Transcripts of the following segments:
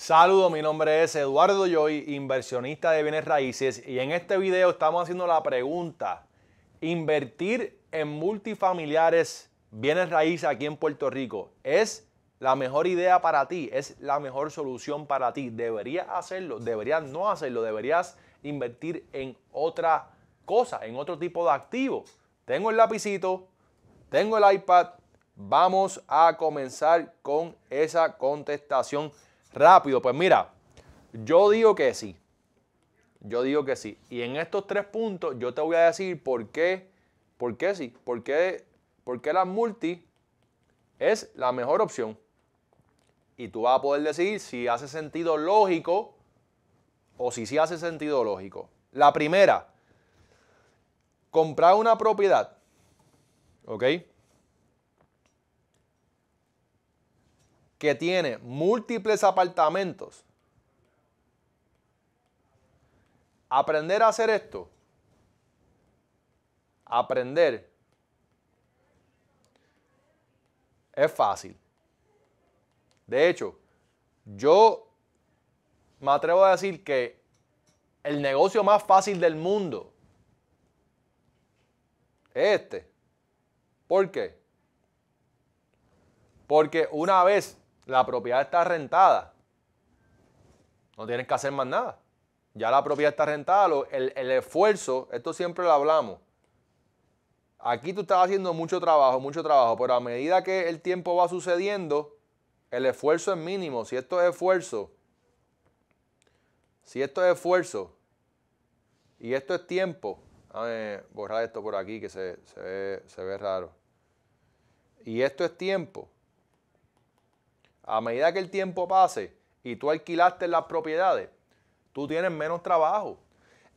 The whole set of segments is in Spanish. Saludos, mi nombre es Eduardo Joy, inversionista de bienes raíces, y en este video estamos haciendo la pregunta: ¿invertir en multifamiliares, bienes raíces aquí en Puerto Rico es la mejor idea para ti? ¿Es la mejor solución para ti? ¿Deberías hacerlo? ¿Deberías no hacerlo? ¿Deberías invertir en otra cosa, en otro tipo de activo? Tengo el lapicito, tengo el iPad, vamos a comenzar con esa contestación rápido. Pues mira, yo digo que sí. Yo digo que sí. Y en estos tres puntos yo te voy a decir por qué sí. Por qué la multi es la mejor opción. Y tú vas a poder decir si hace sentido lógico o si sí hace sentido lógico. La primera, comprar una propiedad. ¿Ok? Que tiene múltiples apartamentos. Aprender a hacer esto. Aprender es fácil. De hecho, yo me atrevo a decir que el negocio más fácil del mundo es este. ¿Por qué? Porque una vez la propiedad está rentada, no tienes que hacer más nada. Ya la propiedad está rentada, el esfuerzo, esto siempre lo hablamos. Aquí tú estás haciendo mucho trabajo, pero a medida que el tiempo va sucediendo, el esfuerzo es mínimo. Si esto es esfuerzo y esto es tiempo, déjame borrar esto por aquí que se ve raro. Y esto es tiempo. A medida que el tiempo pase y tú alquilaste las propiedades, tú tienes menos trabajo.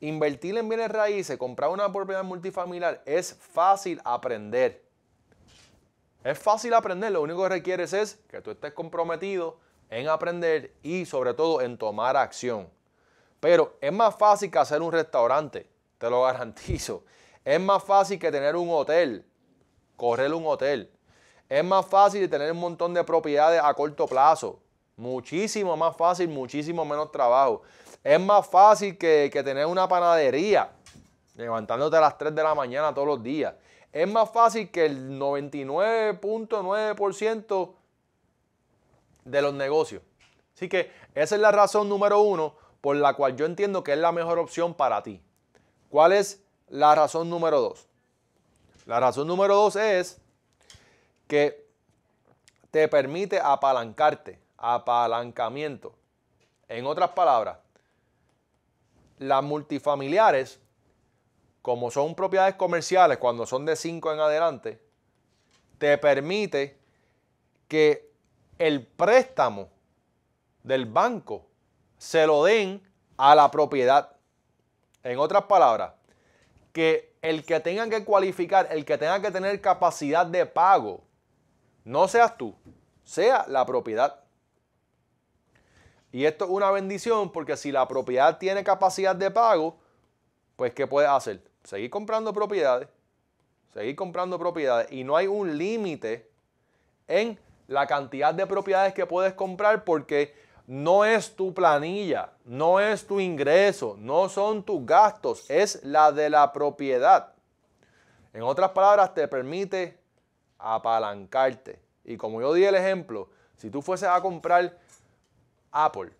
Invertir en bienes raíces, comprar una propiedad multifamiliar, es fácil aprender. Es fácil aprender, lo único que requieres es que tú estés comprometido en aprender y sobre todo en tomar acción. Pero es más fácil que hacer un restaurante, te lo garantizo. Es más fácil que tener un hotel, correr un hotel. Es más fácil tener un montón de propiedades a corto plazo. Muchísimo más fácil, muchísimo menos trabajo. Es más fácil que tener una panadería levantándote a las 3 de la mañana todos los días. Es más fácil que el 99.9% de los negocios. Así que esa es la razón número uno por la cual yo entiendo que es la mejor opción para ti. ¿Cuál es la razón número dos? La razón número dos es que te permite apalancarte, apalancamiento. En otras palabras, las multifamiliares, como son propiedades comerciales, cuando son de 5 en adelante, te permite que el préstamo del banco se lo den a la propiedad. En otras palabras, que el que tenga que cualificar, el que tenga que tener capacidad de pago, no seas tú, sea la propiedad. Y esto es una bendición porque si la propiedad tiene capacidad de pago, pues ¿qué puedes hacer? Seguir comprando propiedades y no hay un límite en la cantidad de propiedades que puedes comprar porque no es tu planilla, no es tu ingreso, no son tus gastos, es la de la propiedad. En otras palabras, te permite apalancarte. Y como yo di el ejemplo, si tú fueses a comprar Apple,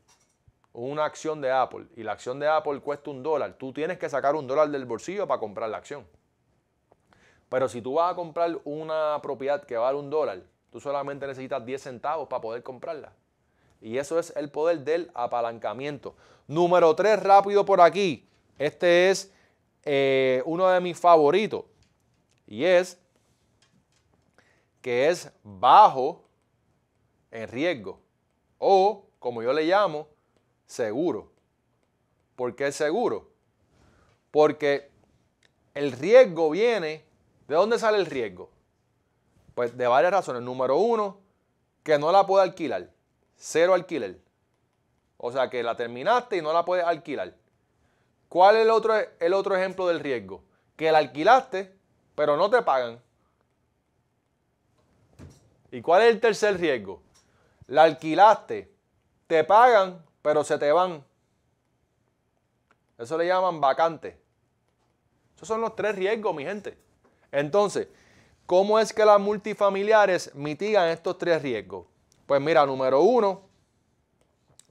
una acción de Apple, y la acción de Apple cuesta $1, tú tienes que sacar $1 del bolsillo para comprar la acción. Pero si tú vas a comprar una propiedad que vale $1, tú solamente necesitas 10 centavos para poder comprarla. Y eso es el poder del apalancamiento. Número 3, rápido por aquí. Este es uno de mis favoritos. Y es que es bajo en riesgo. O, como yo le llamo, seguro. ¿Por qué es seguro? Porque el riesgo viene... ¿De dónde sale el riesgo? Pues de varias razones. Número 1, que no la puedo alquilar. 0 alquiler. O sea que la terminaste y no la puedes alquilar. ¿Cuál es el otro ejemplo del riesgo? Que la alquilaste, pero no te pagan. ¿Y cuál es el tercer riesgo? La alquilaste, Te pagan, pero se te van. Eso le llaman vacante. Esos son los tres riesgos, mi gente. Entonces, ¿cómo es que las multifamiliares mitigan estos tres riesgos? Pues mira, número uno,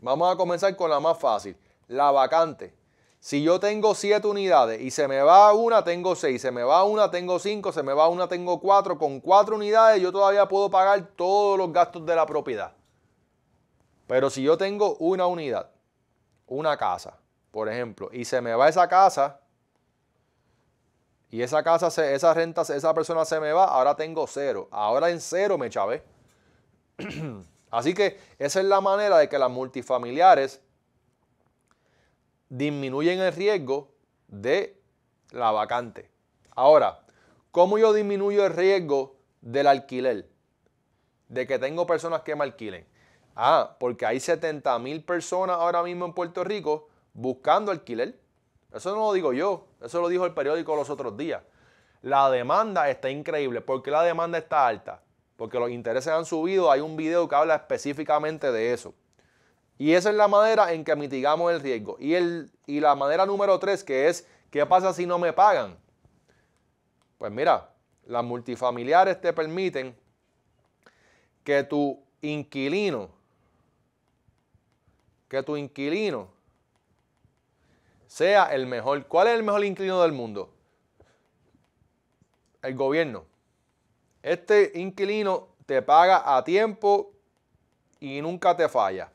vamos a comenzar con la más fácil, la vacante. Si yo tengo 7 unidades y se me va una, tengo 6, se me va una, tengo 5, se me va una, tengo 4. Con 4 unidades yo todavía puedo pagar todos los gastos de la propiedad. Pero si yo tengo una unidad, una casa, por ejemplo, y se me va esa casa, y esa casa, esa renta, esa persona se me va, ahora tengo 0. Ahora en 0 me chavé. Así que esa es la manera de que las multifamiliares disminuyen el riesgo de la vacante. Ahora, ¿cómo yo disminuyo el riesgo del alquiler? De que tengo personas que me alquilen. Ah, porque hay 70,000 personas ahora mismo en Puerto Rico buscando alquiler. Eso no lo digo yo, eso lo dijo el periódico los otros días. La demanda está increíble. ¿Por qué la demanda está alta? Porque los intereses han subido. Hay un video que habla específicamente de eso. Y esa es la manera en que mitigamos el riesgo. Y la manera número 3, que es, ¿qué pasa si no me pagan? Pues mira, las multifamiliares te permiten que tu inquilino sea el mejor. ¿Cuál es el mejor inquilino del mundo? El gobierno. Este inquilino te paga a tiempo y nunca te falla.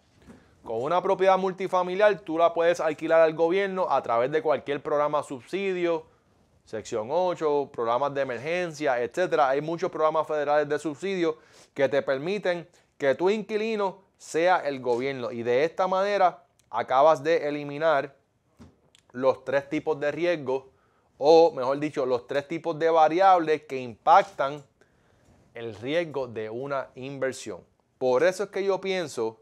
Con una propiedad multifamiliar tú la puedes alquilar al gobierno a través de cualquier programa subsidio, sección 8, programas de emergencia, etc. Hay muchos programas federales de subsidio que te permiten que tu inquilino sea el gobierno. Y de esta manera acabas de eliminar los 3 tipos de riesgos, o mejor dicho, los 3 tipos de variables que impactan el riesgo de una inversión. Por eso es que yo pienso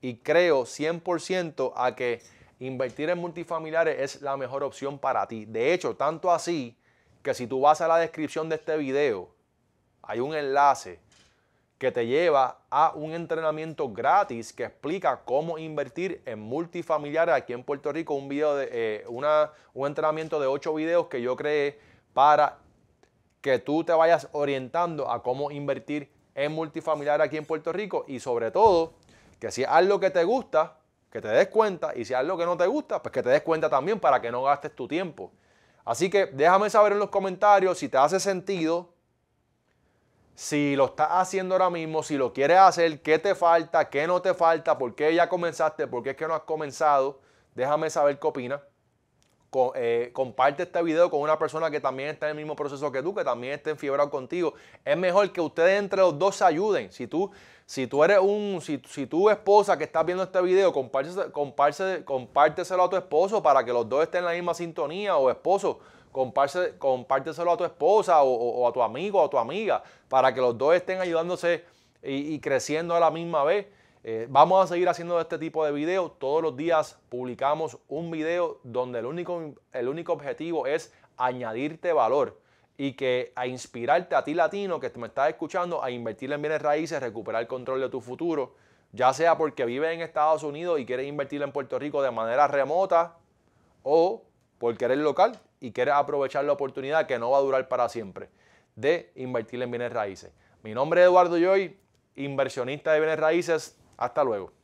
y creo 100% a que invertir en multifamiliares es la mejor opción para ti. De hecho, tanto así que si tú vas a la descripción de este video, hay un enlace que te lleva a un entrenamiento gratis que explica cómo invertir en multifamiliares aquí en Puerto Rico. Un video de, un entrenamiento de 8 videos que yo creé para que tú te vayas orientando a cómo invertir en multifamiliares aquí en Puerto Rico, y sobre todo que si haz lo que te gusta, que te des cuenta, y si haz lo que no te gusta, pues que te des cuenta también, para que no gastes tu tiempo. Así que déjame saber en los comentarios si te hace sentido, si lo estás haciendo ahora mismo, si lo quieres hacer, qué te falta, qué no te falta, por qué ya comenzaste, por qué es que no has comenzado. Déjame saber qué opinas. Comparte este video con una persona que también está en el mismo proceso que tú, que también esté enfiebrado contigo. Es mejor que ustedes entre los dos se ayuden. Si tu esposa que está viendo este video, compárteselo a tu esposo para que los dos estén en la misma sintonía, o esposo, compárteselo a tu esposa o a tu amigo o a tu amiga, para que los dos estén ayudándose y creciendo a la misma vez. Vamos a seguir haciendo este tipo de videos. Todos los días publicamos un video donde el único objetivo es añadirte valor y a inspirarte a ti, latino, que me estás escuchando, a invertir en bienes raíces, recuperar el control de tu futuro, ya sea porque vives en Estados Unidos y quieres invertir en Puerto Rico de manera remota, o porque eres local y quieres aprovechar la oportunidad que no va a durar para siempre de invertir en bienes raíces. Mi nombre es Eduardo Joy, inversionista de bienes raíces. Hasta luego.